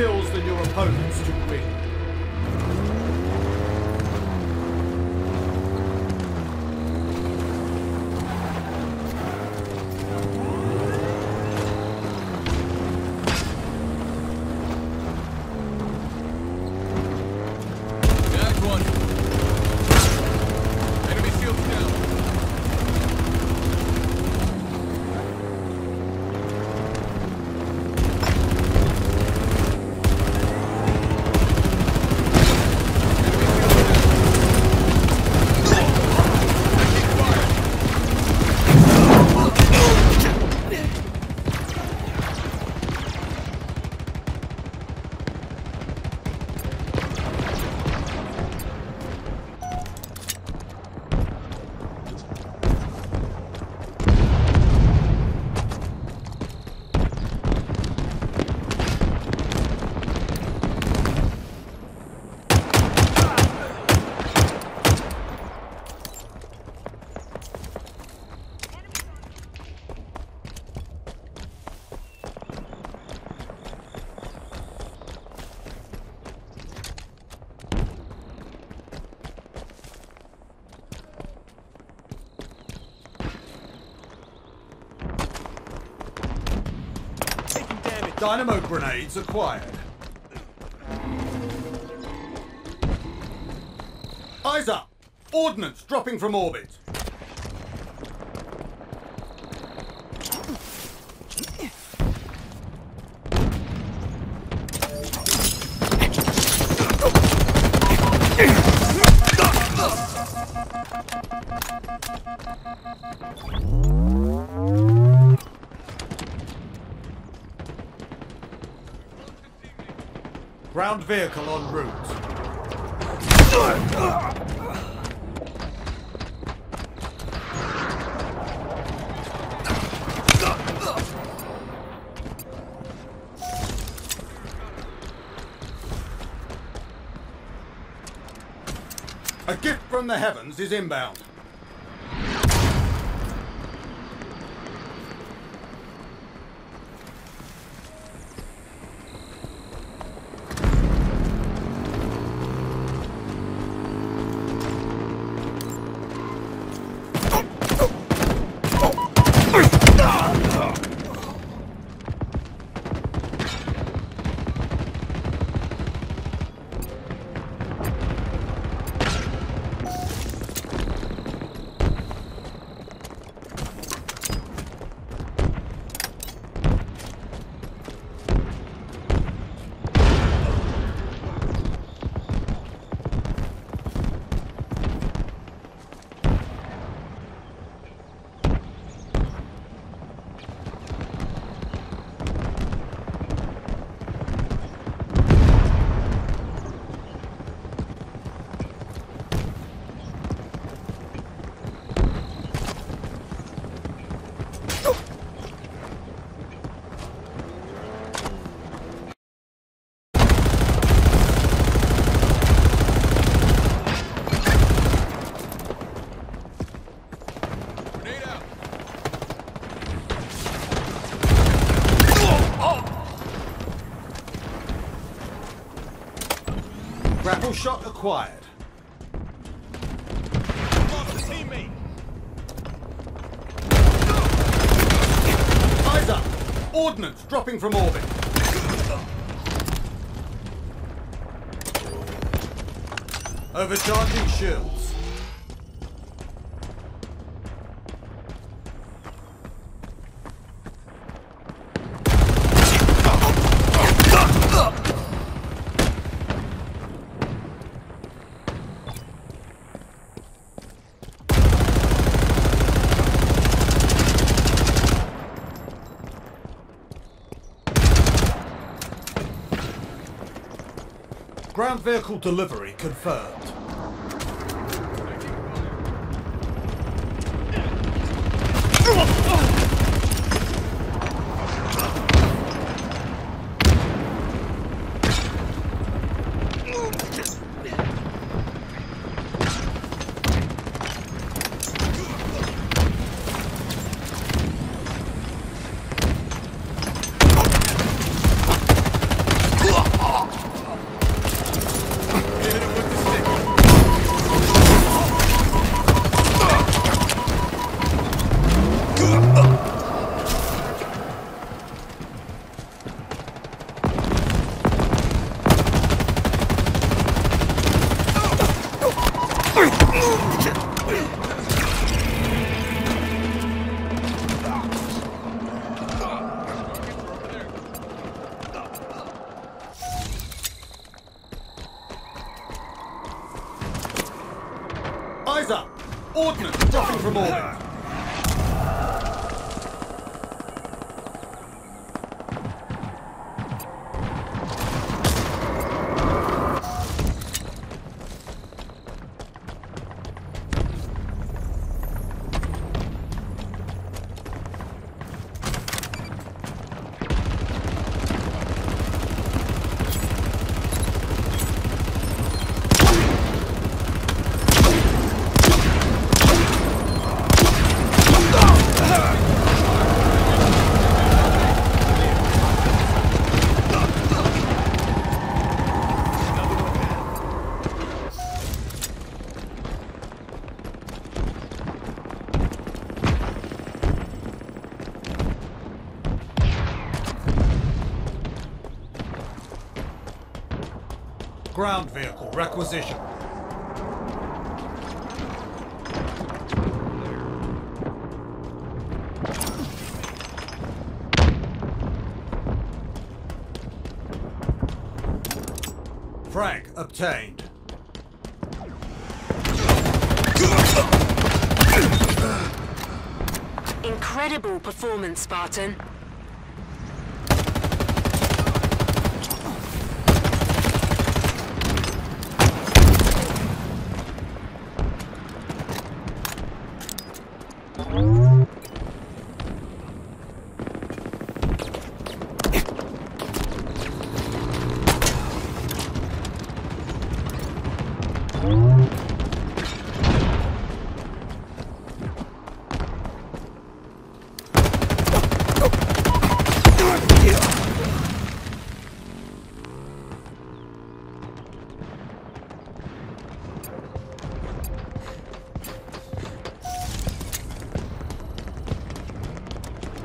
kills than your opponents to win. Dynamo grenades acquired. Eyes up! Ordnance dropping from orbit. Ground vehicle en route. A gift from the heavens is inbound. Grapple shot acquired. Eyes up! Ordnance dropping from orbit. Overcharging shields. Ground vehicle delivery confirmed. Ordnance dropping from orbit. Ground vehicle requisition. Frag obtained. Incredible performance, Spartan.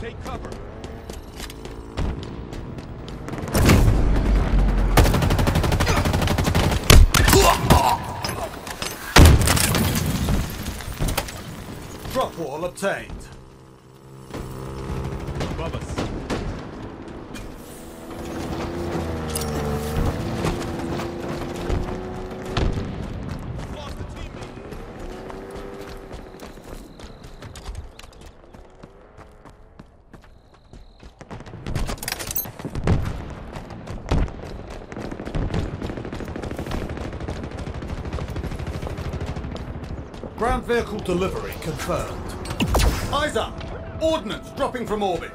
Take cover. Drop wall obtained. Above us. Ground vehicle delivery confirmed. Eyes up! Ordnance dropping from orbit.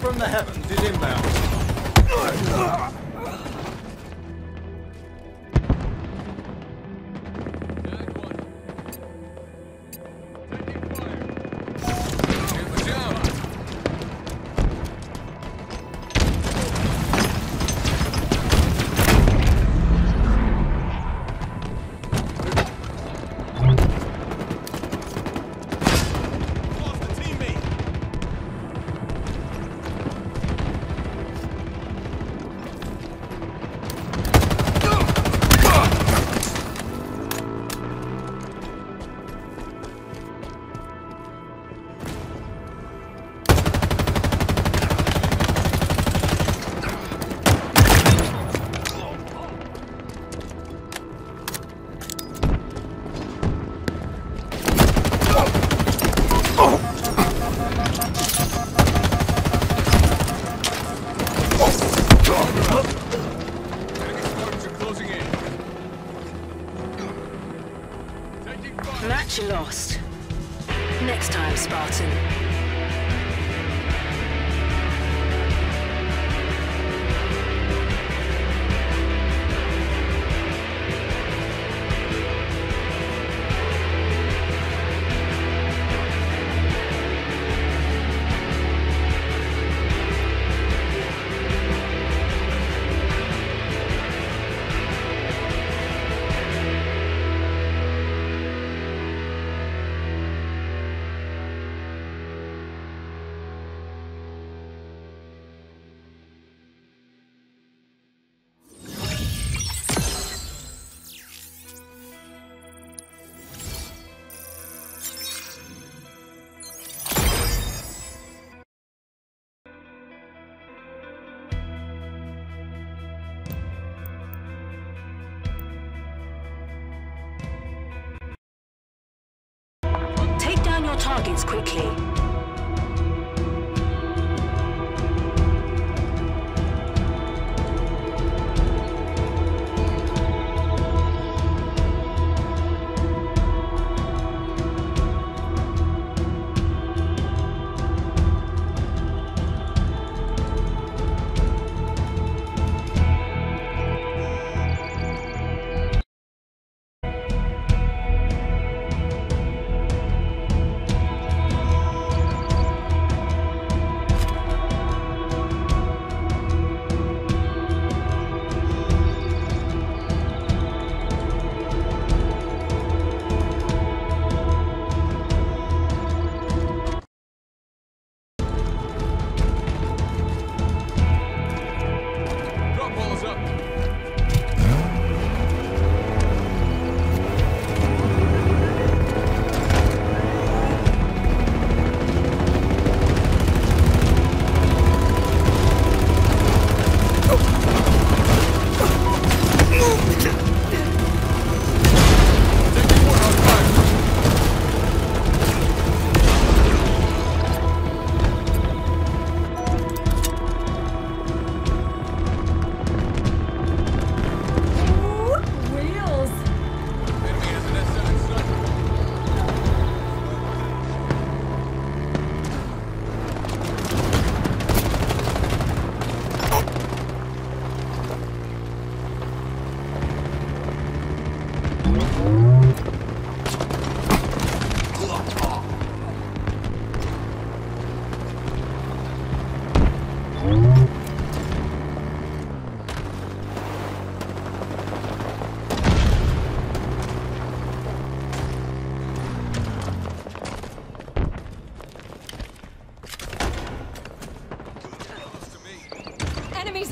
From the heavens is inbound. Match lost. Next time, Spartan. targets quickly.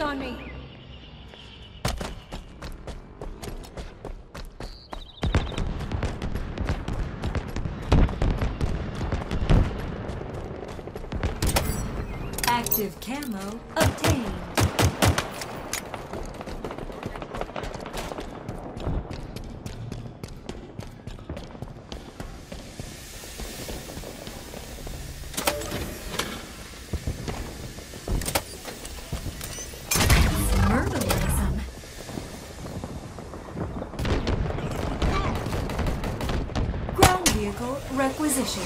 On me. Active camo obtained. Requisition.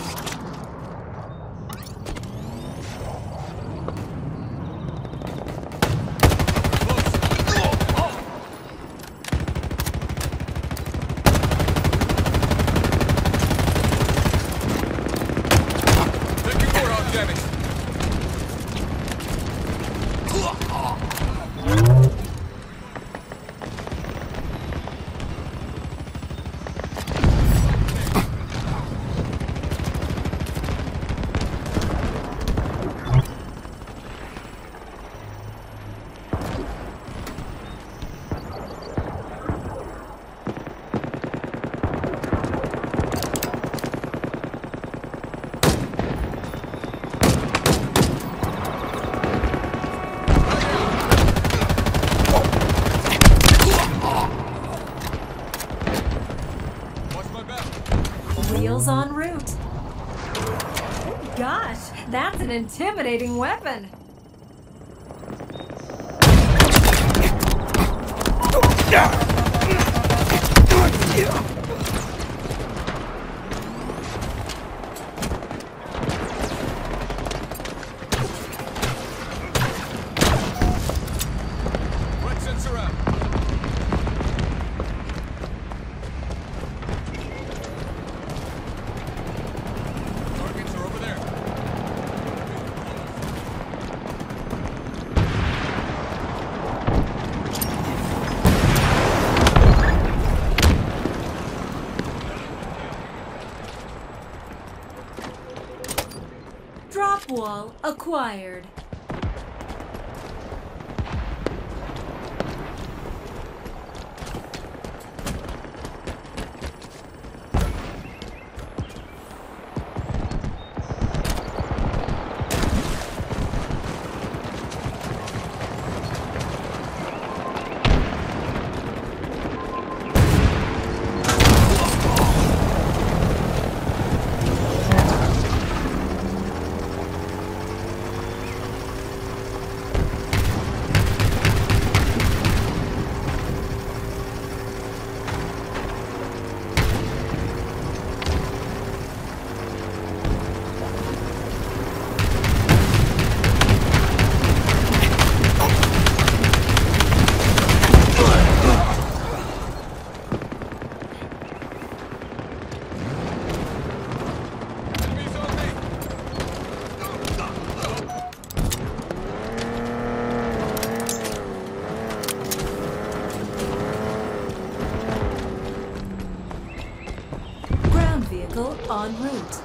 En route. Gosh, that's an intimidating weapon. Wall acquired. Arrival en route.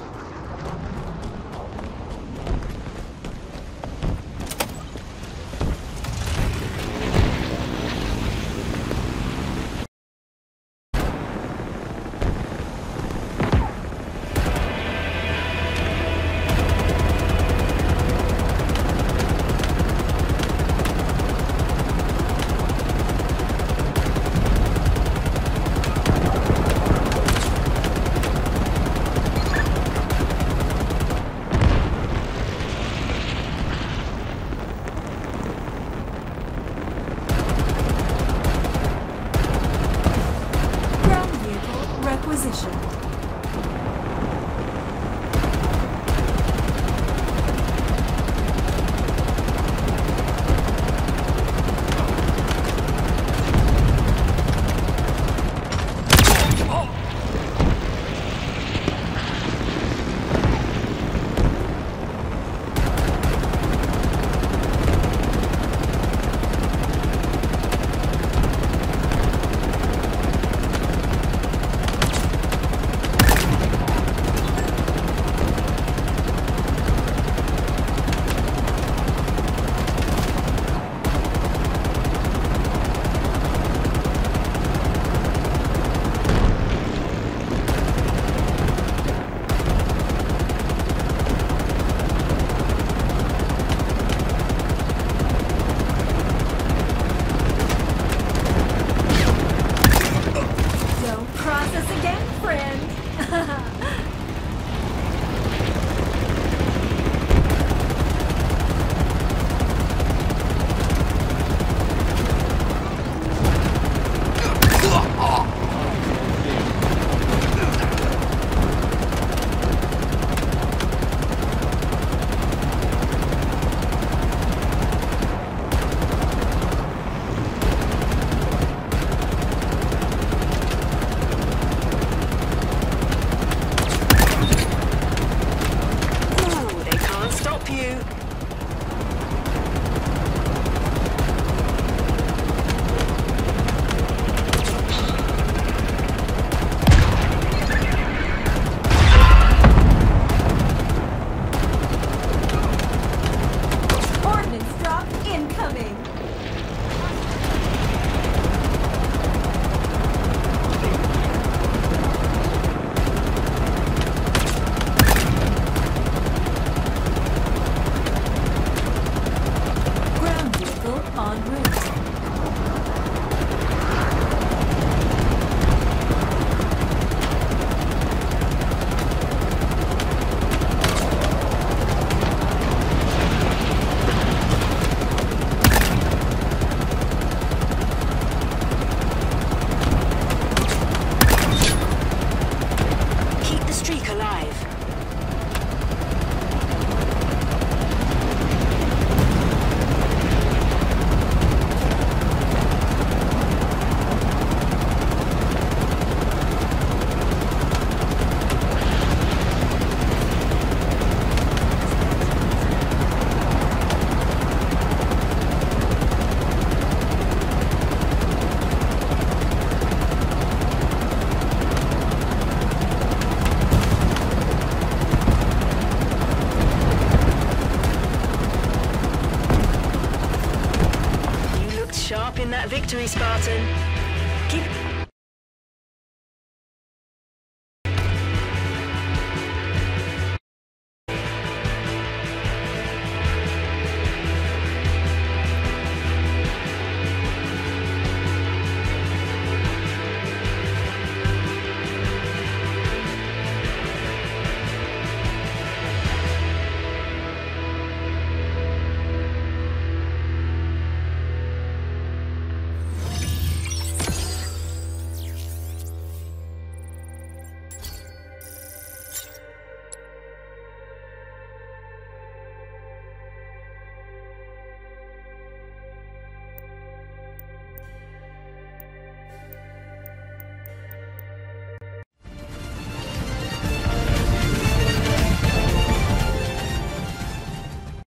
Victory, Spartan.